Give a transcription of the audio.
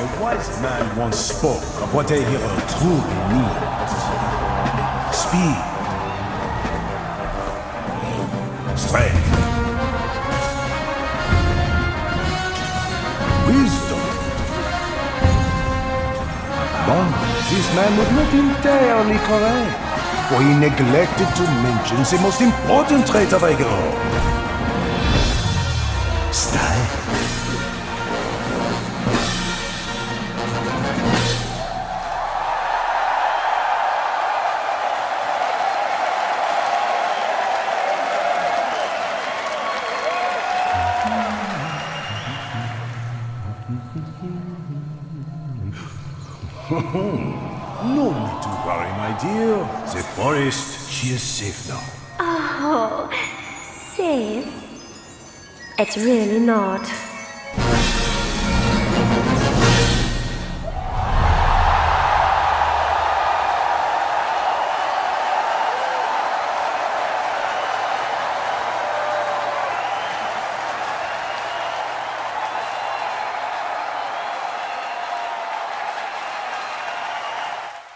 A wise man once spoke of what a hero truly needs. Speed. Strength. Wisdom. But this man was not entirely correct, for he neglected to mention the most important trait of a hero. No need to worry, my dear. The forest, she is safe now. Oh, safe? It's really not.